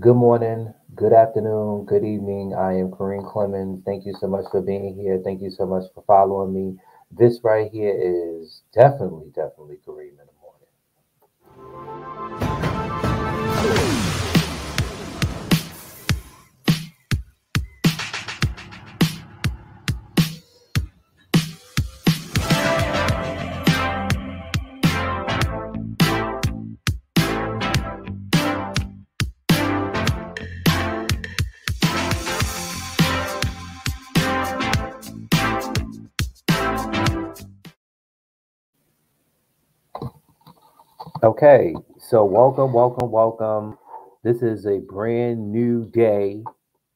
Good morning, good afternoon, good evening. I am Kareem Clemons. Thank you so much for being here. Thank you so much for following me. This right here is definitely Kareem in the morning. Okay, so welcome. This is a brand new day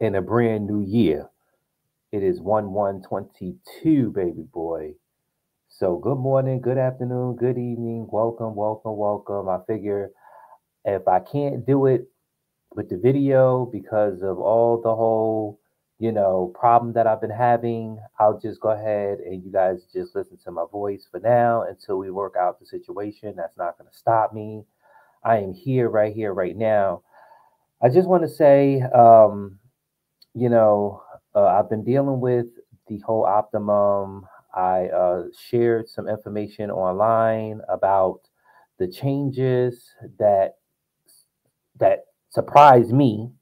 and a brand new year. It is 1/1/22, baby boy. So good morning, good afternoon, good evening. Welcome. I figure if I can't do it with the video because of all the whole, problem that I've been having, I'll just go ahead and you guys just listen to my voice for now until we work out the situation. That's not going to stop me. I am here, right here, right now. I just want to say, I've been dealing with the whole Optimum. I shared some information online about the changes that surprised me,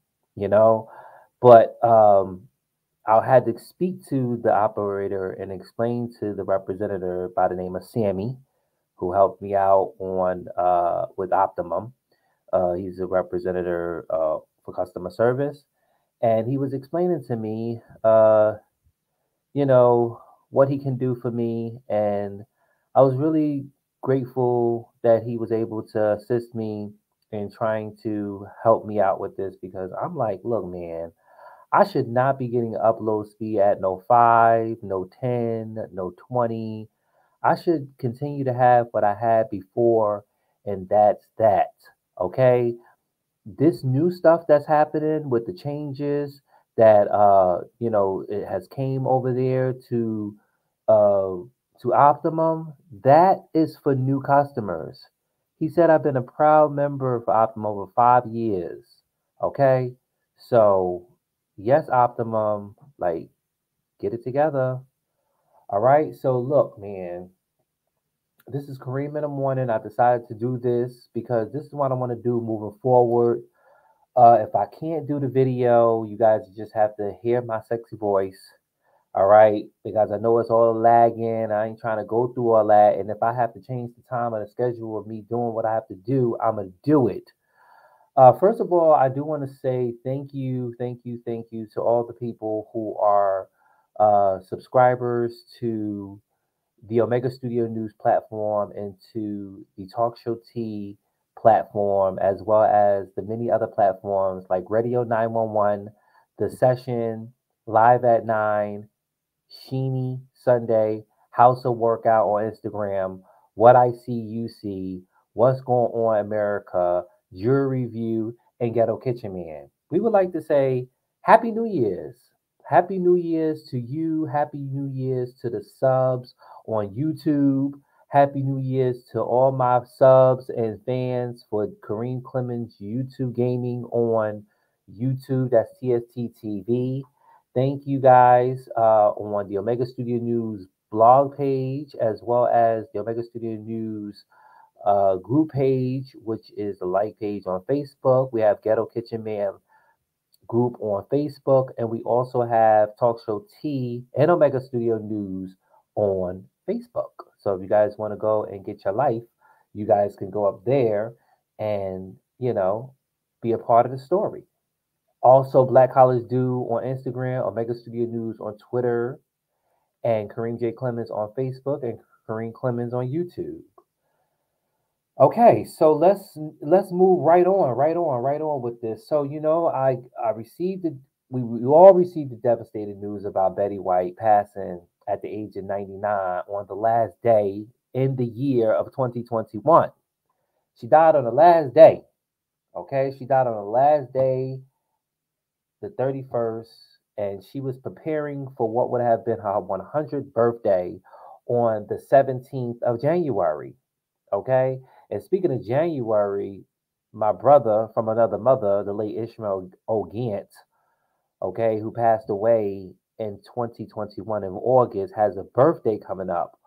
But I had to speak to the operator and explain to the representative by the name of Sammy, who helped me out on with Optimum. He's a representative for customer service. And he was explaining to me, what he can do for me. And I was really grateful that he was able to assist me in trying to help me out with this, because I'm like, look, man, I should not be getting upload speed at no 5, no 10, no 20. I should continue to have what I had before, and that's that, okay? This new stuff that's happening with the changes that, it has came over there to Optimum, that is for new customers. He said, I've been a proud member of Optimum over 5 years, okay? So, yes, Optimum, like, get it together. All right, so look, man, this is Kareem in the morning. I decided to do this because this is what I want to do moving forward. If I can't do the video, you guys just have to hear my sexy voice, all right? Because I know it's all lagging. I ain't trying to go through all that. And if I have to change the time or the schedule of me doing what I have to do, I'm going to do it. First of all, I do want to say thank you to all the people who are subscribers to the Omega Studio News platform and to the Talk Show Tea platform, as well as the many other platforms like Radio 911, The Session, Live at 9, Sheeny Sunday, House of Workout on Instagram, What I See You See, What's Going On in America, Your Review, and Ghetto Kitchen Man. We would like to say Happy New Year's. Happy New Year's to you. Happy New Year's to the subs on YouTube. Happy New Year's to all my subs and fans for Kareem Clemons YouTube Gaming on YouTube. That's CST TV. Thank you guys on the Omega Studio News blog page, as well as the Omega Studio News group page, which is the like page on Facebook. We have Ghetto Kitchen Man group on Facebook, and we also have Talk Show Tea and Omega Studio News on Facebook. So if you guys want to go and get your life, you guys can go up there and, be a part of the story. Also, Black College Dude on Instagram, Omega Studio News on Twitter, and Kareem J. Clemons on Facebook, and Kareem Clemons on YouTube. Okay, so let's move right on with this. So, I received we all received the devastating news about Betty White passing at the age of 99 on the last day in the year of 2021. She died on the last day. Okay, she died on the last day, the 31st, and she was preparing for what would have been her 100th birthday on the 17th of January. Okay. And speaking of January, my brother from another mother, the late Ishmael O'Gant, okay, who passed away in 2021 in August, has a birthday coming up.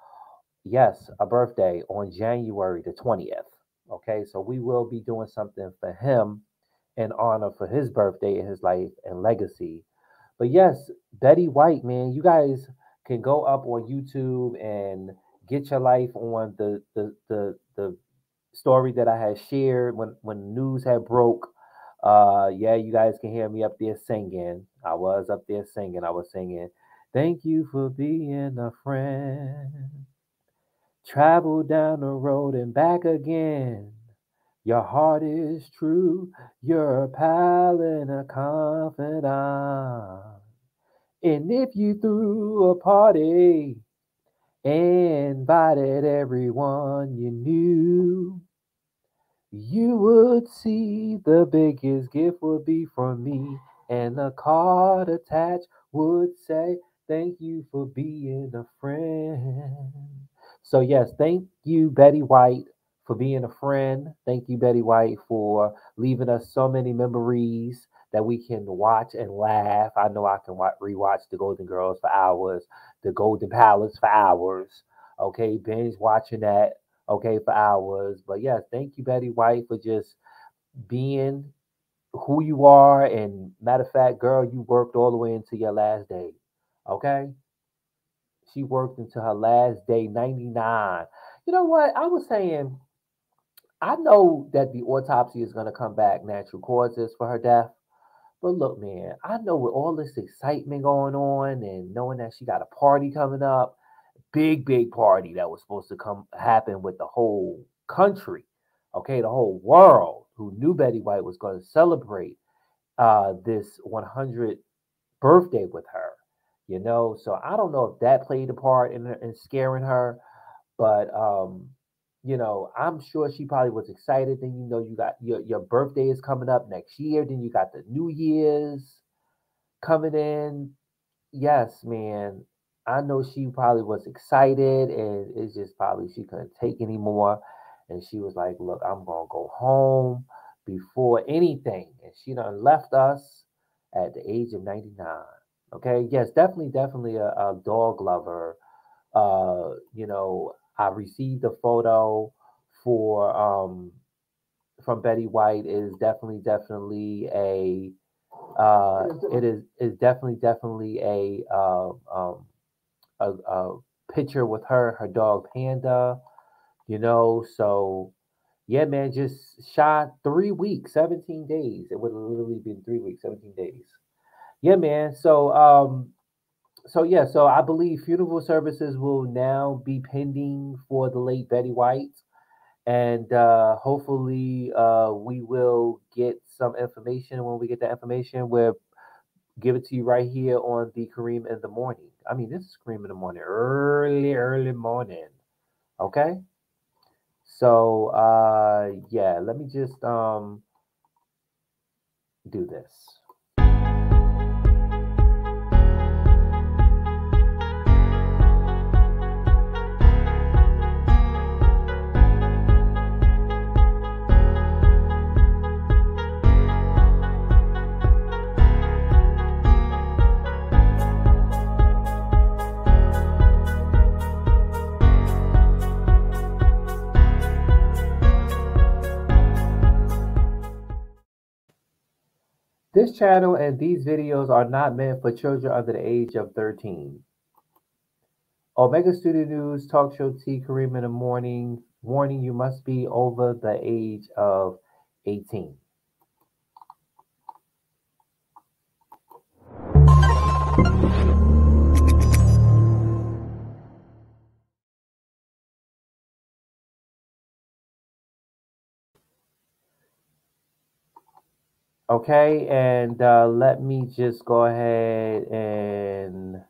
Yes, a birthday on January the 20th. Okay, so we will be doing something for him in honor for his birthday and his life and legacy. But yes, Betty White, man, you guys can go up on YouTube and get your life on the story that I had shared when news had broke. Yeah, you guys can hear me up there singing. I was up there singing. I was singing, "Thank you for being a friend. Travel down the road and back again. Your heart is true. You're a pal and a confidant. And if you threw a party, invited everyone you knew, you would see the biggest gift would be from me, and the card attached would say, thank you for being a friend." So yes, thank you, Betty White, for being a friend. Thank you, Betty White, for leaving us so many memories that we can watch and laugh. I know I can rewatch The Golden Girls for hours, The Golden Palace for hours. Okay, binge watching that, okay, for hours. But yes, thank you, Betty White, for just being who you are. And matter of fact, girl, you worked all the way into your last day, okay? She worked into her last day, 99. You know what? I was saying, I know that the autopsy is going to come back natural causes for her death. But look, man, I know with all this excitement going on and knowing that she got a party coming up, big party that was supposed to happen with the whole country, okay, the whole world, who knew Betty White was going to celebrate this 100th birthday with her, you know. So I don't know if that played a part in scaring her, but you know, I'm sure she probably was excited. Then, you know, you got your birthday is coming up next year. Then you got the New Year's coming in. Yes, man. I know she probably was excited, and it's just probably she couldn't take anymore. And she was like, look, I'm going to go home before anything. And she done left us at the age of 99. Okay. Yes, definitely a dog lover. You know, I received a photo for from Betty White. It is definitely a it is definitely a picture with her dog Panda, you know. So yeah, man, just shot 3 weeks, 17 days. It would have literally been 3 weeks, 17 days. Yeah, man. So So I believe funeral services will now be pending for the late Betty White. And hopefully we will get some information. When we get that information, we'll give it to you right here on the Kareem in the Morning. I mean, this is Kareem in the Morning, early morning. Okay. So, yeah, let me just do this. This channel and these videos are not meant for children under the age of 13. Omega Studio News, Talk Show Tea, Kareem in the Morning. Warning, you must be over the age of 18. Okay, and let me just go ahead and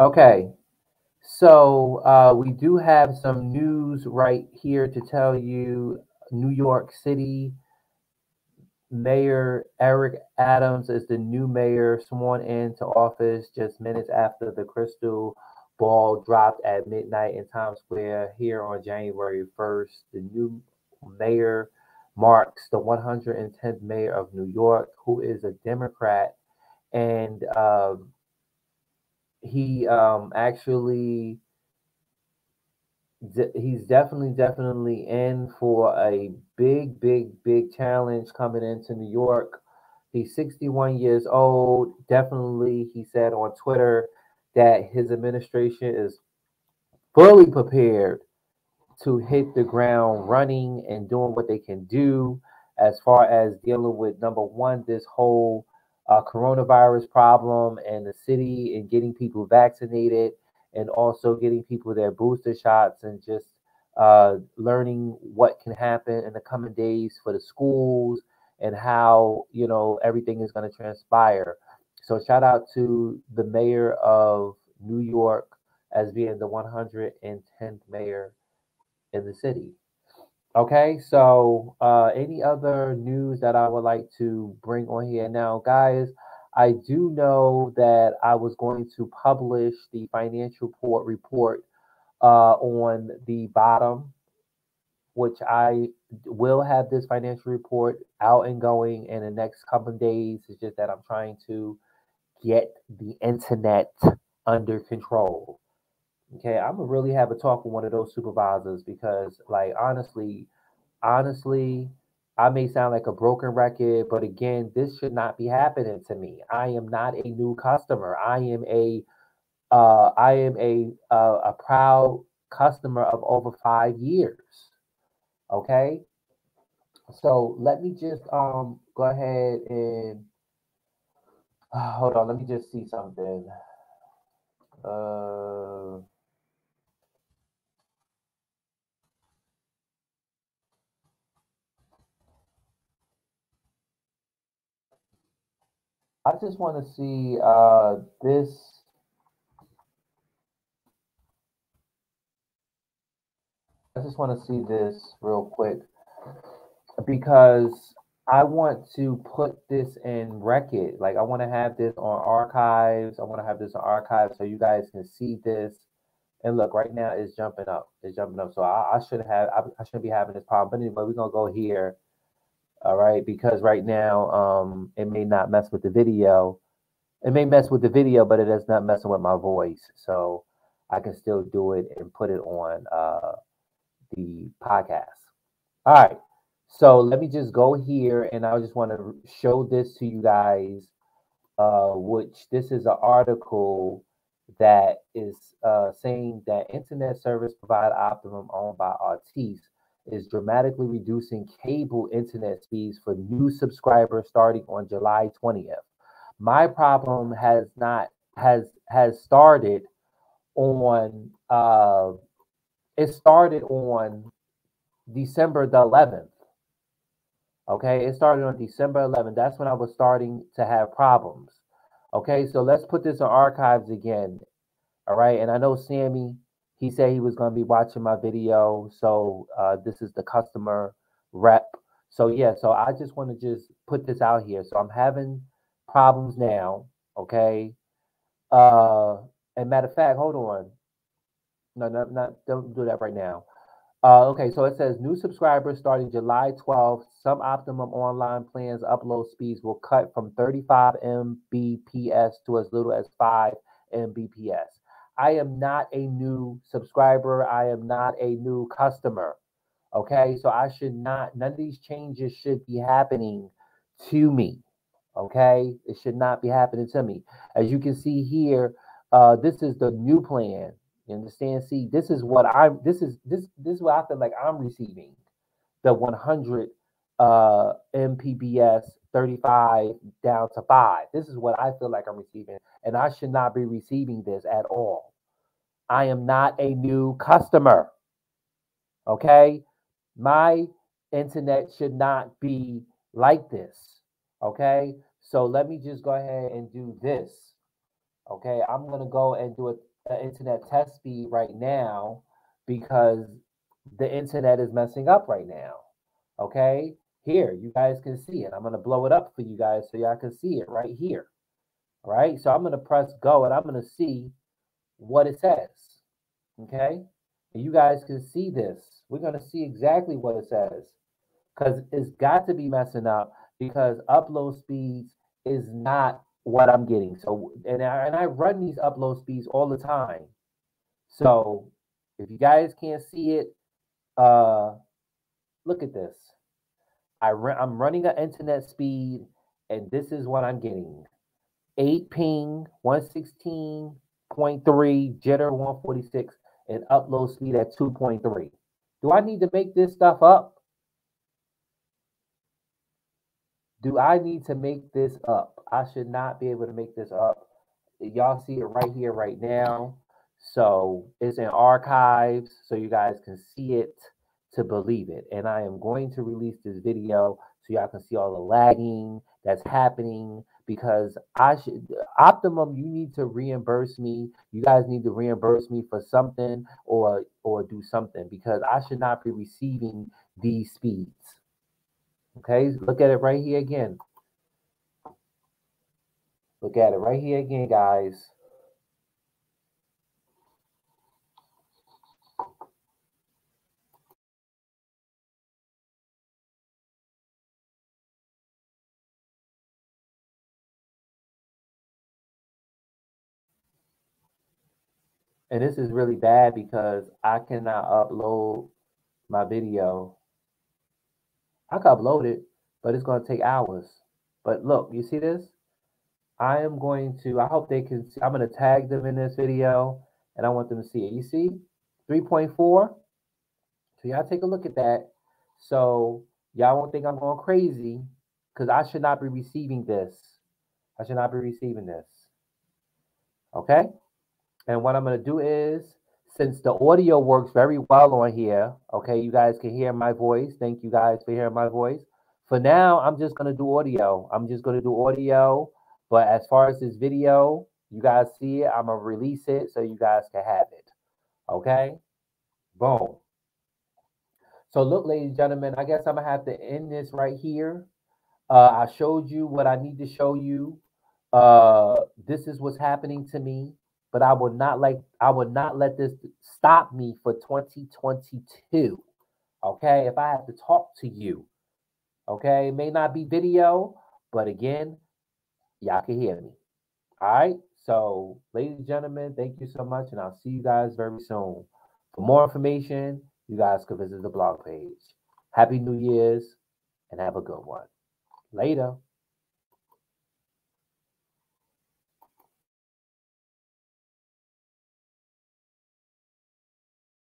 Okay, so we do have some news right here to tell you. New York City Mayor Eric Adams is the new mayor, sworn into office just minutes after the crystal ball dropped at midnight in Times Square here on January 1st. The new mayor marks the 110th mayor of New York, who is a Democrat, and he's definitely in for a big challenge coming into New York. He's 61 years old. Definitely, he said on Twitter that his administration is fully prepared to hit the ground running and doing what they can do as far as dealing with, number one, this whole coronavirus problem and the city and getting people vaccinated and also getting people their booster shots and just learning what can happen in the coming days for the schools and how, you know, everything is going to transpire. So shout out to the mayor of New York as being the 110th mayor in the city. Okay, so any other news that I would like to bring on here? Now, guys, I do know that I was going to publish the financial report on the bottom, which I will have this financial report out and going in the next couple of days. It's just that I'm trying to get the internet under control. Okay, I'm gonna really have a talk with one of those supervisors because, like, honestly, I may sound like a broken record, but again, this should not be happening to me. I am not a new customer. I am a proud customer of over 5 years. Okay, so let me just go ahead and hold on. Let me just see something. I just want to see this. I just want to see this real quick because I want to put this in record. Like, I want to have this on archives. I want to have this on archives so you guys can see this. And look, right now it's jumping up. It's jumping up. So I shouldn't be having this problem. But anyway, we're gonna go here. All right, because right now it may not mess with the video. It may mess with the video, but it is not messing with my voice. So I can still do it and put it on the podcast. All right. So let me just go here, and I just want to show this to you guys, which this is an article that is saying that internet service provider Optimum, owned by Altice, is dramatically reducing cable internet speeds for new subscribers starting on July 20th. My problem has started on it started on December the 11th. Okay, it started on December 11th. That's when I was starting to have problems. Okay, so let's put this in archives again. All right, and I know Sammy, he said he was going to be watching my video. So this is the customer rep. So, yeah, so I just want to just put this out here. So I'm having problems now, okay? And matter of fact, hold on. No, don't do that right now. Okay, so it says new subscribers starting July 12th. Some Optimum online plans upload speeds will cut from 35 Mbps to as little as 5 Mbps. I am not a new subscriber. I am not a new customer. Okay, so I should not, none of these changes should be happening to me. Okay, it should not be happening to me. As you can see here, this is the new plan. You understand? See, this is what I'm, this is what I feel like I'm receiving. The 100 Mbps, 35 down to 5. This is what I feel like I'm receiving, and I should not be receiving this at all. I am not a new customer. Okay? My internet should not be like this. Okay? So let me just go ahead and do this. Okay? I'm going to go and do an internet test speed right now because the internet is messing up right now. Okay, here, you guys can see it. I'm going to blow it up for you guys so y'all can see it right here. All right, so I'm going to press go and I'm going to see what it says. Okay, and you guys can see this. We're going to see exactly what it says because it's got to be messing up because upload speeds is not what I'm getting. So, and I run these upload speeds all the time. So if you guys can't see it, look at this. I'm running an internet speed, and this is what I'm getting. 8 ping, 116.3, jitter 146, and upload speed at 2.3. Do I need to make this stuff up? Do I need to make this up? I should not be able to make this up. Y'all see it right here, right now. So it's in archives, so you guys can see it to believe it. And I am going to release this video so y'all can see all the lagging that's happening because Optimum, you need to reimburse me. You guys need to reimburse me for something or do something because I should not be receiving these speeds. Okay, look at it right here again. Look at it right here again, guys. And this is really bad because I cannot upload my video. I could upload it, but it's going to take hours. But look, you see this? I am going to, I hope they can see, I'm going to tag them in this video, and I want them to see it. You see? 3.4. So y'all take a look at that. So y'all won't think I'm going crazy because I should not be receiving this. I should not be receiving this. Okay? And what I'm going to do is, since the audio works very well on here, okay, you guys can hear my voice. Thank you guys for hearing my voice. For now, I'm just going to do audio. I'm just going to do audio. But as far as this video, you guys see it. I'm going to release it so you guys can have it. Okay? Boom. So look, ladies and gentlemen, I guess I'm going to have to end this right here. I showed you what I need to show you. This is what's happening to me. But I would not let this stop me for 2022. Okay, if I have to talk to you, okay, it may not be video, but again, y'all can hear me. All right. So, ladies and gentlemen, thank you so much, and I'll see you guys very soon. For more information, you guys can visit the blog page. Happy New Year's, and have a good one. Later.